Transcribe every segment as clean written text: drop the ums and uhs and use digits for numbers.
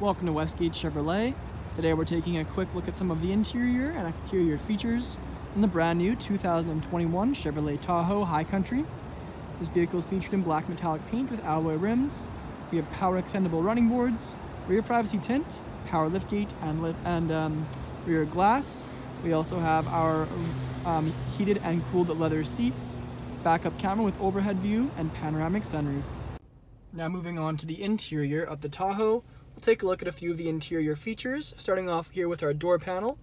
Welcome to Westgate Chevrolet. Today we're taking a quick look at some of the interior and exterior features in the brand new 2021 Chevrolet Tahoe High Country. This vehicle is featured in black metallic paint with alloy rims. We have power extendable running boards, rear privacy tint, power liftgate, and rear glass. We also have our heated and cooled leather seats, backup camera with overhead view, and panoramic sunroof. Now moving on to the interior of the Tahoe, we'll take a look at a few of the interior features, starting off here with our door panel.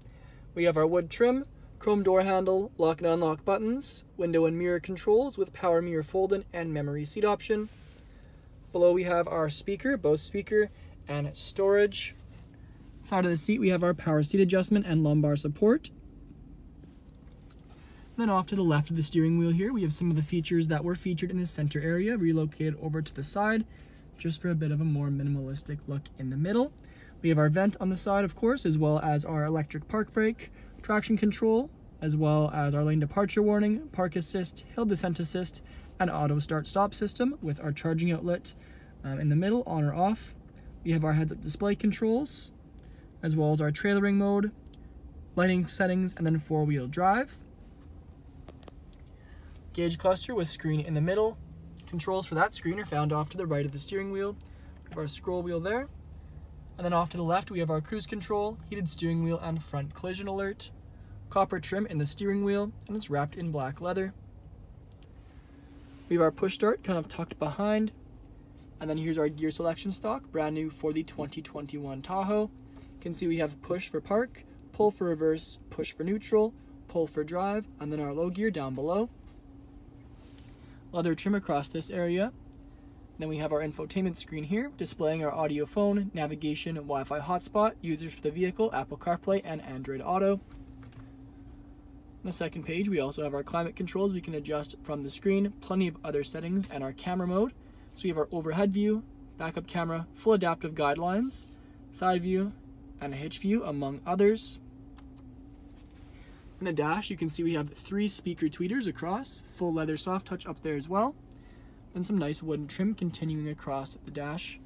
We have our wood trim, chrome door handle, lock and unlock buttons, window and mirror controls with power mirror fold-in and memory seat option. Below we have our speaker, Bose speaker, and storage. Side of the seat we have our power seat adjustment and lumbar support. Then off to the left of the steering wheel here, we have some of the features that were featured in the center area, relocated over to the side, just for a bit of a more minimalistic look in the middle. We have our vent on the side, of course, as well as our electric park brake, traction control, as well as our lane departure warning, park assist, hill descent assist, and auto start-stop system with our charging outlet in the middle, on or off. We have our heads-up display controls, as well as our trailering mode, lighting settings, and then four-wheel drive. Gauge cluster with screen in the middle. Controls for that screen are found off to the right of the steering wheel. We have our scroll wheel there. And then off to the left we have our cruise control, heated steering wheel, and front collision alert. Copper trim in the steering wheel, and it's wrapped in black leather. We have our push start kind of tucked behind. And then here's our gear selection stock, brand new for the 2021 Tahoe. You can see we have push for park, pull for reverse, push for neutral, pull for drive, and then our low gear down below. Leather trim across this area. Then we have our infotainment screen here, displaying our audio phone, navigation, Wi-Fi hotspot, users for the vehicle, Apple CarPlay, and Android Auto. On the second page, we also have our climate controls we can adjust from the screen, plenty of other settings, and our camera mode. So we have our overhead view, backup camera, full adaptive guidelines, side view, and a hitch view, among others. In the dash, you can see we have three speaker tweeters across, full leather soft touch up there as well, and some nice wooden trim continuing across the dash.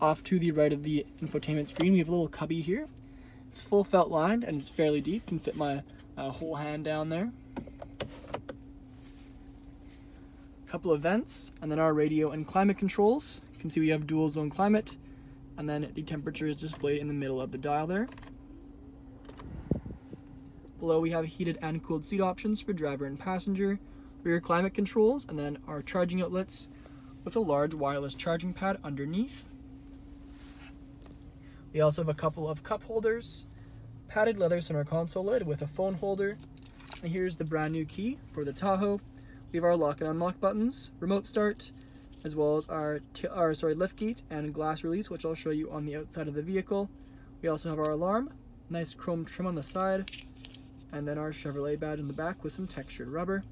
Off to the right of the infotainment screen, we have a little cubby here. It's full felt lined and it's fairly deep, can fit my whole hand down there. A couple of vents, and then our radio and climate controls. You can see we have dual zone climate, and then the temperature is displayed in the middle of the dial there. Below we have heated and cooled seat options for driver and passenger, rear climate controls, and then our charging outlets with a large wireless charging pad underneath. We also have a couple of cup holders, padded leather center console lid with a phone holder, and here's the brand new key for the Tahoe. We have our lock and unlock buttons, remote start, as well as our lift gate and glass release, which I'll show you on the outside of the vehicle. We also have our alarm, nice chrome trim on the side, and then our Chevrolet badge in the back with some textured rubber.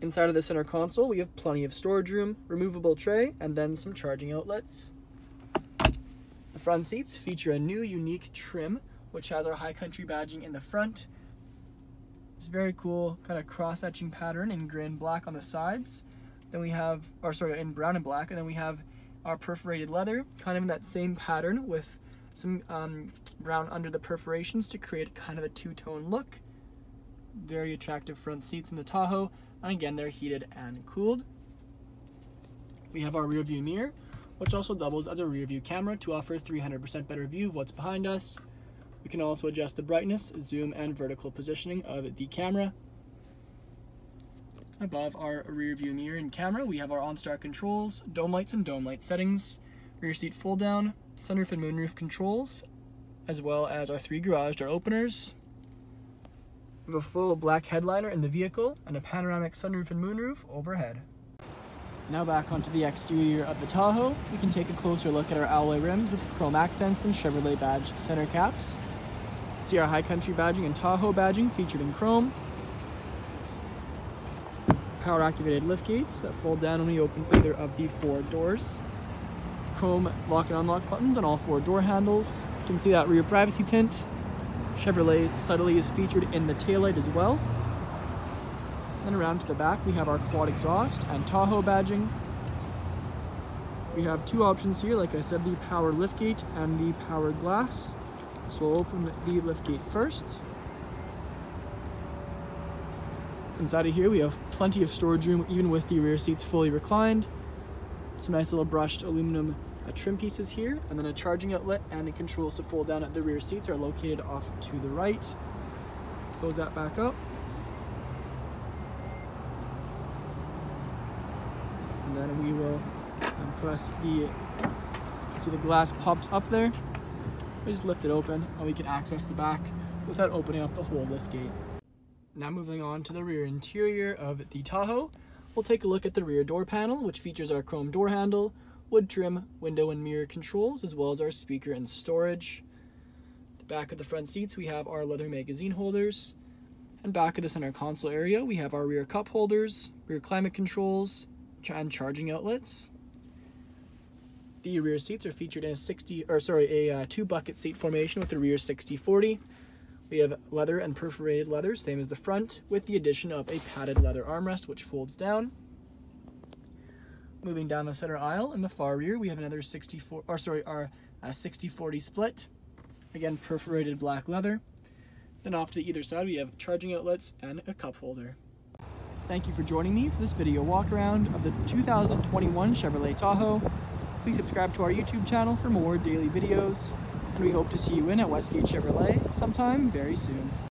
Inside of the center console, we have plenty of storage room, removable tray, and then some charging outlets. The front seats feature a new unique trim, which has our High Country badging in the front. It's very cool, kind of cross-etching pattern in gray and black on the sides. Then we have, in brown and black, and then we have our perforated leather, kind of in that same pattern with some brown under the perforations to create kind of a two-tone look. Very attractive front seats in the Tahoe, and again they're heated and cooled. We have our rear view mirror, which also doubles as a rear view camera to offer a 300% better view of what's behind us. We can also adjust the brightness, zoom, and vertical positioning of the camera. Above our rear view mirror and camera, we have our OnStar controls, dome lights and dome light settings, rear seat fold down, sunroof and moonroof controls, as well as our three garage door openers. We have a full black headliner in the vehicle and a panoramic sunroof and moonroof overhead. Now back onto the exterior of the Tahoe, we can take a closer look at our alloy rims with chrome accents and Chevrolet badge center caps. See our High Country badging and Tahoe badging featured in chrome. Power activated lift gates that fold down when we open either of the four doors. Chrome lock and unlock buttons on all four door handles. You can see that rear privacy tint. Chevrolet subtly is featured in the taillight as well. Then around to the back we have our quad exhaust and Tahoe badging. We have two options here, like I said, the power liftgate and the power glass. So we'll open the liftgate first. Inside of here we have plenty of storage room, even with the rear seats fully reclined. Some nice little brushed aluminum trim pieces here, and then a charging outlet and the controls to fold down at the rear seats are located off to the right. Close that back up. And then we will press the, see the glass pops up there. We just lift it open and we can access the back without opening up the whole lift gate. Now moving on to the rear interior of the Tahoe, we'll take a look at the rear door panel, which features our chrome door handle, wood trim, window and mirror controls, as well as our speaker and storage. The back of the front seats, we have our leather magazine holders. And back of the center console area, we have our rear cup holders, rear climate controls, and charging outlets. The rear seats are featured in a two bucket seat formation with the rear 60/40. We have leather and perforated leather, same as the front, with the addition of a padded leather armrest which folds down. Moving down the center aisle, in the far rear we have another 60/40 split. Again, perforated black leather. Then off to either side we have charging outlets and a cup holder. Thank you for joining me for this video walk around of the 2021 Chevrolet Tahoe. Please subscribe to our YouTube channel for more daily videos. And we hope to see you in at Westgate Chevrolet sometime very soon.